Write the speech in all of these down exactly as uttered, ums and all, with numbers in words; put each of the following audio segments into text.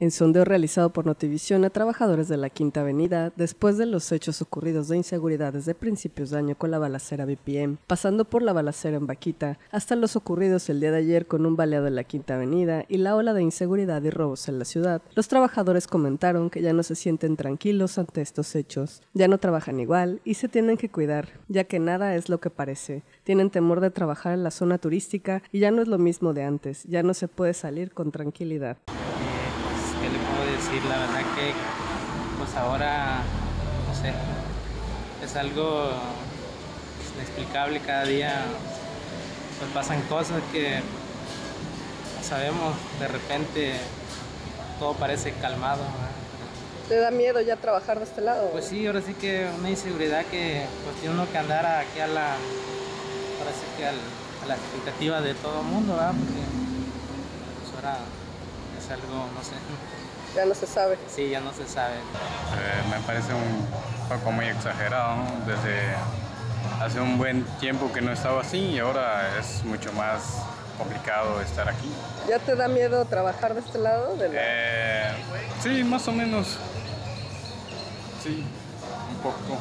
en sondeo realizado por Notivisión a trabajadores de la Quinta Avenida después de los hechos ocurridos de inseguridad desde principios de año con la balacera B P M, pasando por la balacera en Vaquita, hasta los ocurridos el día de ayer con un baleado en la Quinta Avenida y la ola de inseguridad y robos en la ciudad, los trabajadores comentaron que ya no se sienten tranquilos ante estos hechos, ya no trabajan igual y se tienen que cuidar, ya que nada es lo que parece. Tienen temor de trabajar en la zona turística y ya no es lo mismo de antes, ya no se puede salir con tranquilidad. ¿Qué le puedo decir? La verdad que pues ahora, no sé, es algo inexplicable. Cada día pues pasan cosas que no sabemos, de repente todo parece calmado, ¿no? ¿Te da miedo ya trabajar de este lado? Pues sí, ahora sí que una inseguridad que pues tiene uno que andar aquí a la, ahora sí que al, a la expectativa de todo el mundo, ¿verdad? Porque pues ahora es algo, no sé. Ya no se sabe. Sí, ya no se sabe. Eh, me parece un poco muy exagerado, ¿no? Desde hace un buen tiempo que no estaba así y ahora es mucho más complicado estar aquí. ¿Ya te da miedo trabajar de este lado? De la... eh, sí, más o menos. Sí, un poco.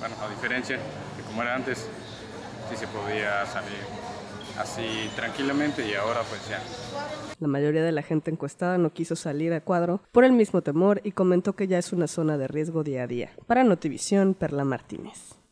Bueno, a diferencia de como era antes, sí se podía salir así tranquilamente y ahora pues ya. La mayoría de la gente encuestada no quiso salir a cuadro por el mismo temor y comentó que ya es una zona de riesgo día a día. Para Notivisión, Perla Martínez.